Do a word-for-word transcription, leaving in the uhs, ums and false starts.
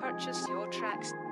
Purchase your tracks.